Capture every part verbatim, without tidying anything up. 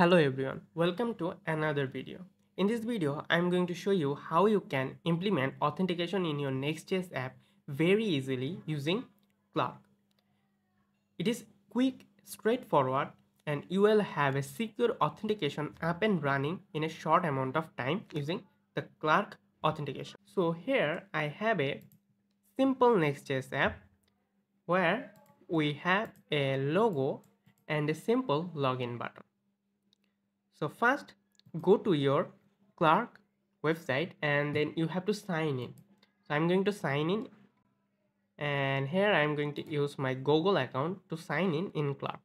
Hello everyone, welcome to another video. In this video, I'm going to show you how you can implement authentication in your Next.js app very easily using Clerk. It is quick, straightforward, and you will have a secure authentication up and running in a short amount of time using the Clerk authentication. So here I have a simple Next.js app where we have a logo and a simple login button. So first, go to your Clerk website and then you have to sign in. So I'm going to sign in, and here I'm going to use my Google account to sign in in Clerk.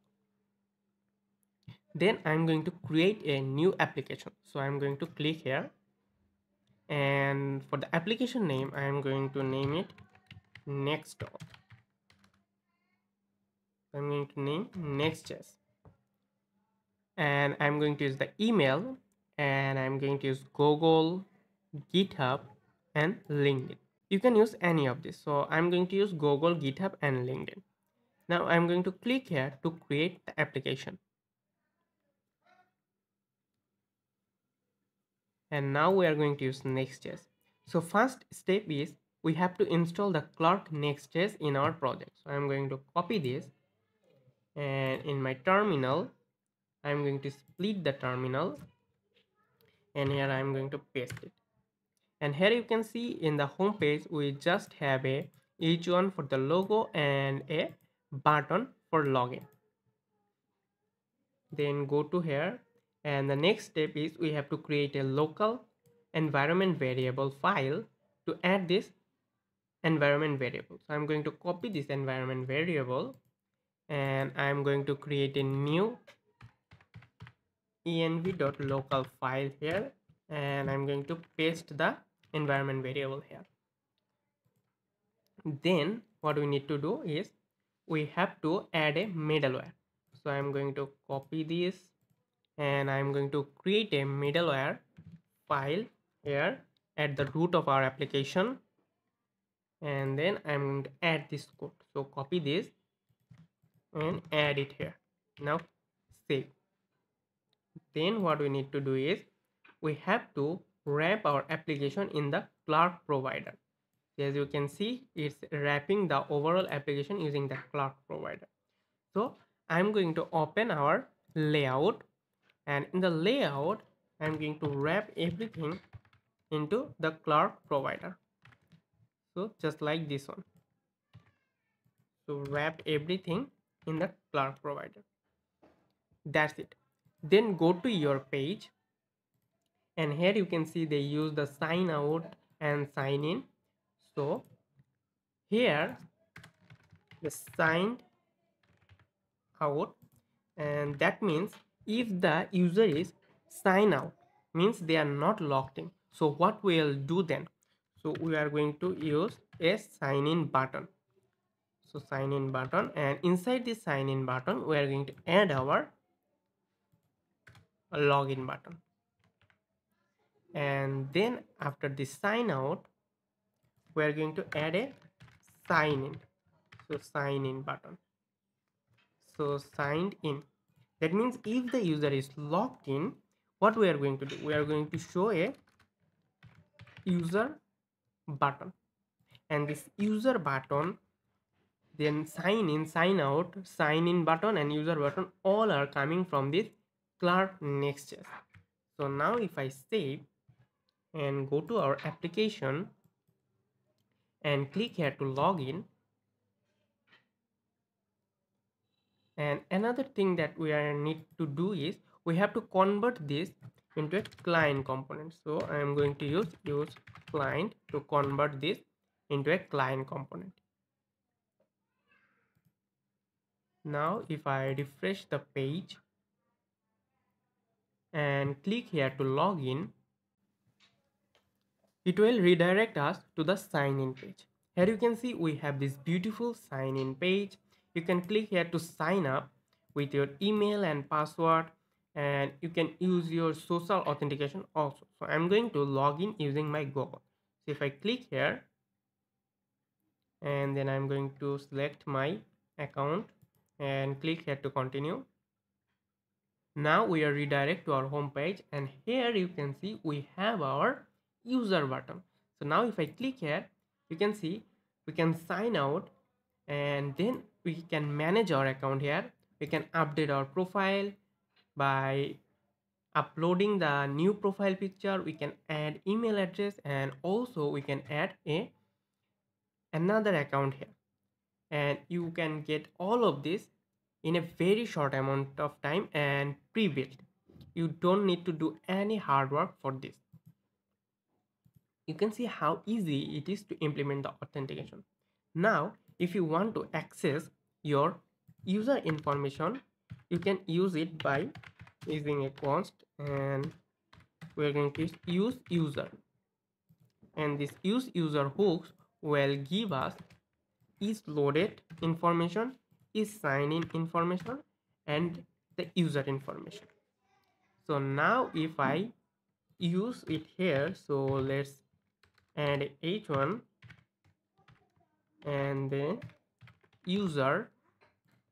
Then I'm going to create a new application. So I'm going to click here, and for the application name, I'm going to name it Next.auth. I'm going to name Next.js. And I'm going to use the email, and I'm going to use Google, GitHub, and LinkedIn. You can use any of this. So I'm going to use Google, GitHub, and LinkedIn. Now I'm going to click here to create the application. And now we are going to use Next.js. So first step is we have to install the Clerk Next.js in our project. So I'm going to copy this, and in my terminal, I'm going to split the terminal, and here I'm going to paste it. And here you can see in the home page we just have a each one for the logo and a button for login. Then go to here, and the next step is we have to create a local environment variable file to add this environment variable. So I'm going to copy this environment variable, and I'm going to create a new env.local file here, and I'm going to paste the environment variable here. Then what we need to do is we have to add a middleware. So I'm going to copy this, and I'm going to create a middleware file here at the root of our application, and then I'm going to add this code. So copy this and add it here. Now save. Then what we need to do is we have to wrap our application in the Clerk provider. As you can see, it's wrapping the overall application using the Clerk provider. So I'm going to open our layout, and in the layout I'm going to wrap everything into the Clerk provider. So just like this one. So wrap everything in the Clerk provider. That's it. Then go to your page, and here you can see they use the sign out and sign in. So here the signed out, and that means if the user is sign out, means they are not logged in. So what we will do then, so we are going to use a sign in button. So sign in button, and inside this sign in button we are going to add our a login button. And then after this sign out we are going to add a sign in. So sign in button. So signed in, that means if the user is logged in, what we are going to do, we are going to show a user button, and this user button, then sign in, sign out, sign in button, and user button all are coming from this Clerk Next.js. So now if I save and go to our application and click here to log in, and another thing that we are need to do is we have to convert this into a client component. So I am going to use use client to convert this into a client component. Now if I refresh the page and click here to log in, it will redirect us to the sign in page. Here you can see we have this beautiful sign in page. You can click here to sign up with your email and password, and you can use your social authentication also. So I'm going to log in using my Google. So if I click here, and then I'm going to select my account and click here to continue. Now we are redirected to our home page, and here you can see we have our user button. So now if I click here, you can see we can sign out, and then we can manage our account here. We can update our profile by uploading the new profile picture. We can add email address, and also we can add a another account here, and you can get all of this in a very short amount of time and pre-built. You don't need to do any hard work for this. You can see how easy it is to implement the authentication. Now, if you want to access your user information, you can use it by using a const, and we're going to use user, and this use user hooks will give us is loaded information, is sign in information, and the user information. So now if I use it here, so let's add h one and the user,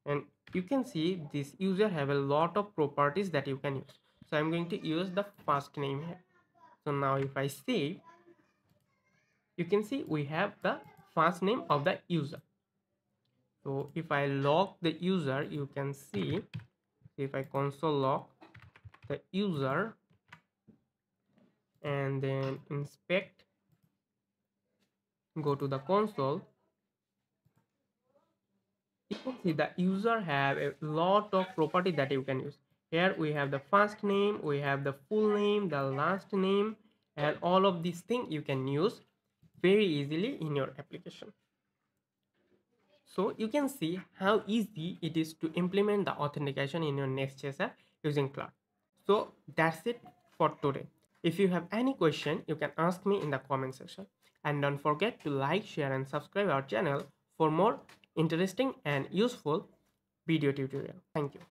and you can see this user have a lot of properties that you can use. So I'm going to use the first name here. So now if I save, you can see we have the first name of the user. So if I log the user, you can see if I console log the user and then inspect, go to the console, you can see the user have a lot of property that you can use. Here we have the first name, we have the full name, the last name, and all of these things you can use very easily in your application. So you can see how easy it is to implement the authentication in your Next.js app using Clerk. So that's it for today. If you have any question, you can ask me in the comment section. And don't forget to like, share, and subscribe our channel for more interesting and useful video tutorial. Thank you.